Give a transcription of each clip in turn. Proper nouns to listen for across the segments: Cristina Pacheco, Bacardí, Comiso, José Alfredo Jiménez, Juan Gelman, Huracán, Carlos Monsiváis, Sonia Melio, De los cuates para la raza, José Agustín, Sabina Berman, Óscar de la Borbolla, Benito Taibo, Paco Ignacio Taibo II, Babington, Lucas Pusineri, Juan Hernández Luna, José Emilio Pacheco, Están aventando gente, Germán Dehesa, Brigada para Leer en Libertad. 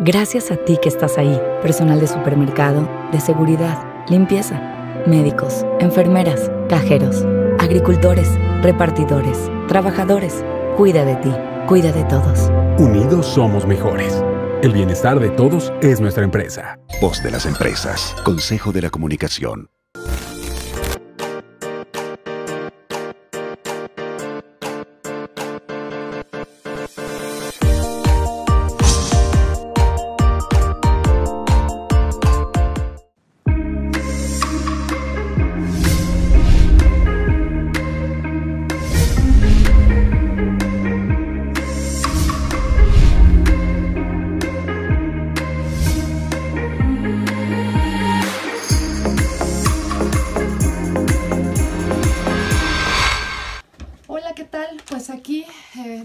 Gracias a ti que estás ahí, personal de supermercado, de seguridad, limpieza, médicos, enfermeras, cajeros, agricultores, repartidores, trabajadores. Cuida de ti, cuida de todos. Unidos somos mejores. El bienestar de todos es nuestra empresa. Voz de las empresas. Consejo de la Comunicación.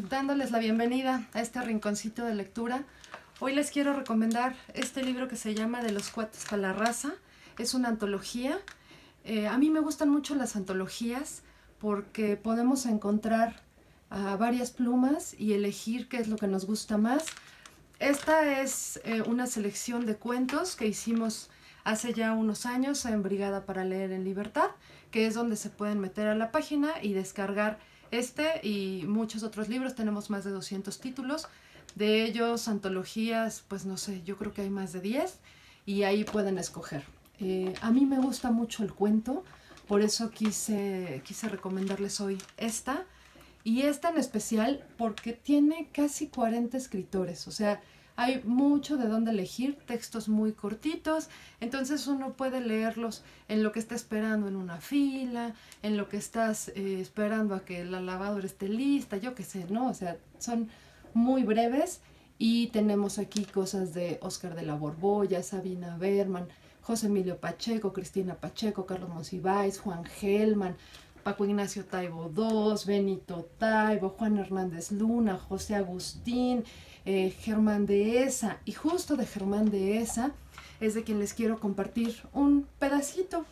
Dándoles la bienvenida a este rinconcito de lectura. Hoy les quiero recomendar este libro que se llama De los cuates para la raza. Es una antología. A mí me gustan mucho las antologías porque podemos encontrar varias plumas y elegir qué es lo que nos gusta más. Esta es una selección de cuentos que hicimos hace ya unos años en Brigada para Leer en Libertad, que es donde se pueden meter a la página y descargar este y muchos otros libros. Tenemos más de 200 títulos, de ellos antologías, pues no sé, yo creo que hay más de 10 y ahí pueden escoger. A mí me gusta mucho el cuento, por eso quise recomendarles hoy esta, y esta en especial porque tiene casi 40 escritores, o sea, hay mucho de dónde elegir, textos muy cortitos, entonces uno puede leerlos en lo que está esperando en una fila, en lo que estás esperando a que la lavadora esté lista, yo qué sé, ¿no? O sea, son muy breves y tenemos aquí cosas de Óscar de la Borbolla, Sabina Berman, José Emilio Pacheco, Cristina Pacheco, Carlos Monsiváis, Juan Gelman, Paco Ignacio Taibo II, Benito Taibo, Juan Hernández Luna, José Agustín, Germán Dehesa, y justo de Germán Dehesa es de quien les quiero compartir un pedacito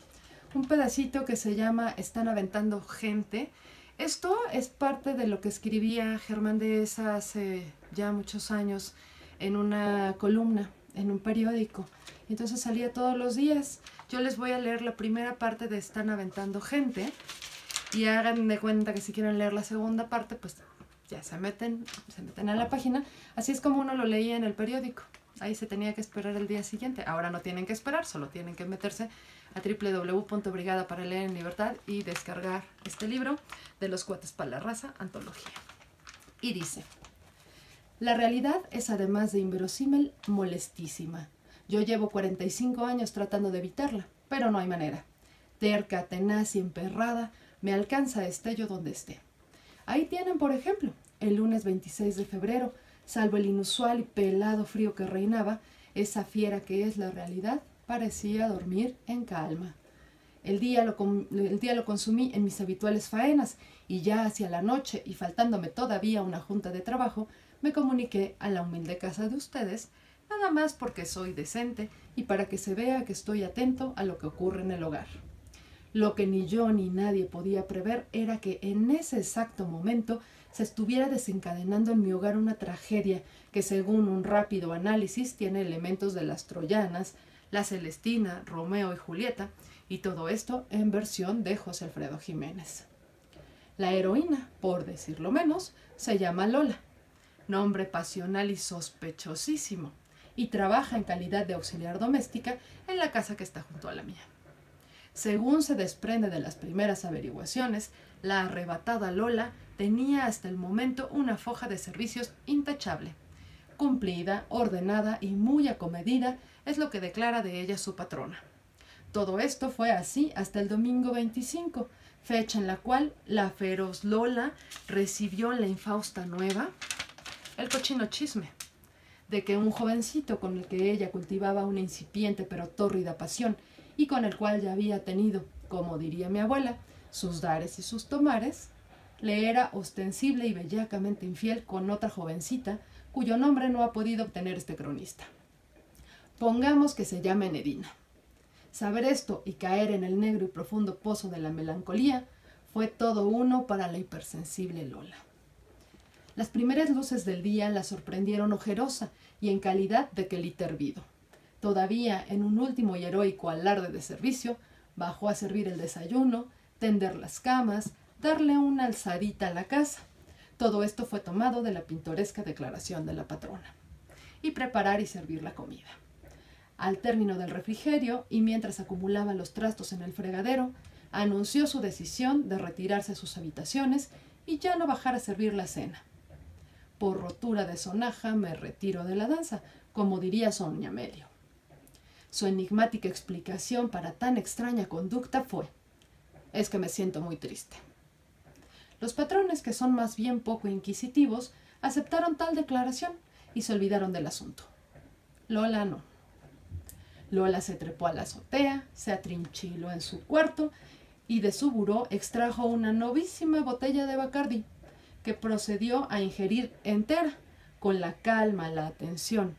que se llama Están aventando gente. Esto es parte de lo que escribía Germán Dehesa hace ya muchos años en una columna, en un periódico, entonces salía todos los días. Yo les voy a leer la primera parte de Están aventando gente y hagan de cuenta que si quieren leer la segunda parte, pues ya se meten a la página. Así es como uno lo leía en el periódico. Ahí se tenía que esperar el día siguiente. Ahora no tienen que esperar, solo tienen que meterse a www.brigadaparaLeerEnLibertad y descargar este libro de los cuates para la raza, antología. Y dice: la realidad es, además de inverosímil, molestísima. Yo llevo 45 años tratando de evitarla, pero no hay manera. Terca, tenaz y emperrada, me alcanza, esté yo donde esté. Ahí tienen, por ejemplo, el lunes 26 de febrero, salvo el inusual y pelado frío que reinaba, esa fiera que es la realidad parecía dormir en calma. El día lo consumí en mis habituales faenas y ya hacia la noche, y faltándome todavía una junta de trabajo, me comuniqué a la humilde casa de ustedes, nada más porque soy decente y para que se vea que estoy atento a lo que ocurre en el hogar. Lo que ni yo ni nadie podía prever era que en ese exacto momento se estuviera desencadenando en mi hogar una tragedia que, según un rápido análisis, tiene elementos de las troyanas, la Celestina, Romeo y Julieta, y todo esto en versión de José Alfredo Jiménez. La heroína, por decirlo menos, se llama Lola, nombre pasional y sospechosísimo, y trabaja en calidad de auxiliar doméstica en la casa que está junto a la mía. Según se desprende de las primeras averiguaciones, la arrebatada Lola tenía hasta el momento una foja de servicios intachable. Cumplida, ordenada y muy acomedida es lo que declara de ella su patrona. Todo esto fue así hasta el domingo 25, fecha en la cual la feroz Lola recibió la infausta nueva, el cochino chisme, de que un jovencito con el que ella cultivaba una incipiente pero tórrida pasión y con el cual ya había tenido, como diría mi abuela, sus dares y sus tomares, le era ostensible y bellacamente infiel con otra jovencita cuyo nombre no ha podido obtener este cronista. Pongamos que se llame Nedina. Saber esto y caer en el negro y profundo pozo de la melancolía fue todo uno para la hipersensible Lola. Las primeras luces del día la sorprendieron ojerosa y en calidad de quelite hervido. Todavía, en un último y heroico alarde de servicio, bajó a servir el desayuno, tender las camas, darle una alzadita a la casa. Todo esto fue tomado de la pintoresca declaración de la patrona. Y preparar y servir la comida. Al término del refrigerio, y mientras acumulaba los trastos en el fregadero, anunció su decisión de retirarse a sus habitaciones y ya no bajar a servir la cena. Por rotura de sonaja me retiro de la danza, como diría Sonia Melio. Su enigmática explicación para tan extraña conducta fue: es que me siento muy triste. Los patrones, que son más bien poco inquisitivos, aceptaron tal declaración y se olvidaron del asunto. Lola no. Lola se trepó a la azotea, se atrinchiló en su cuarto y de su buró extrajo una novísima botella de Bacardí, que procedió a ingerir entera, con la calma, la atención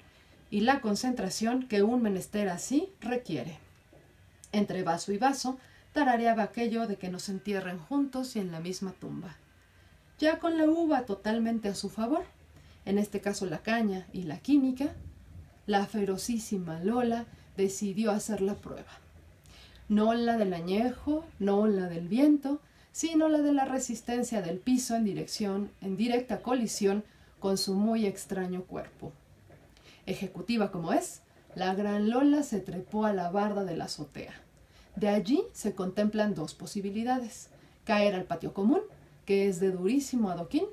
y la concentración que un menester así requiere. Entre vaso y vaso tarareaba aquello de que nos entierren juntos y en la misma tumba. Ya con la uva totalmente a su favor, en este caso la caña y la química, la ferocísima Lola decidió hacer la prueba. No la del añejo, no la del viento, sino la de la resistencia del piso en directa colisión con su muy extraño cuerpo. Ejecutiva como es, la gran Lola se trepó a la barda de la azotea. De allí se contemplan dos posibilidades: caer al patio común, que es de durísimo adoquín,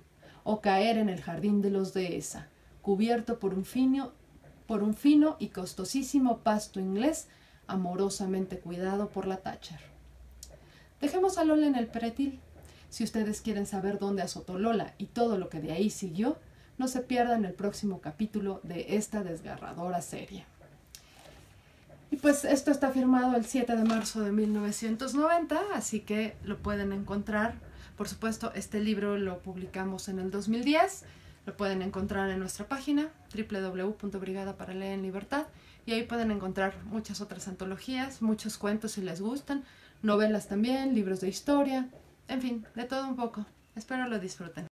o caer en el jardín de los Dehesa, cubierto por un fino y costosísimo pasto inglés, amorosamente cuidado por la Thatcher. Dejemos a Lola en el pretil. Si ustedes quieren saber dónde azotó Lola y todo lo que de ahí siguió, no se pierdan el próximo capítulo de esta desgarradora serie. Y pues esto está firmado el 7 de marzo de 1990, así que lo pueden encontrar. Por supuesto, este libro lo publicamos en el 2010. Lo pueden encontrar en nuestra página www.brigadaparaleerenlibertad y ahí pueden encontrar muchas otras antologías, muchos cuentos si les gustan, novelas también, libros de historia, en fin, de todo un poco. Espero lo disfruten.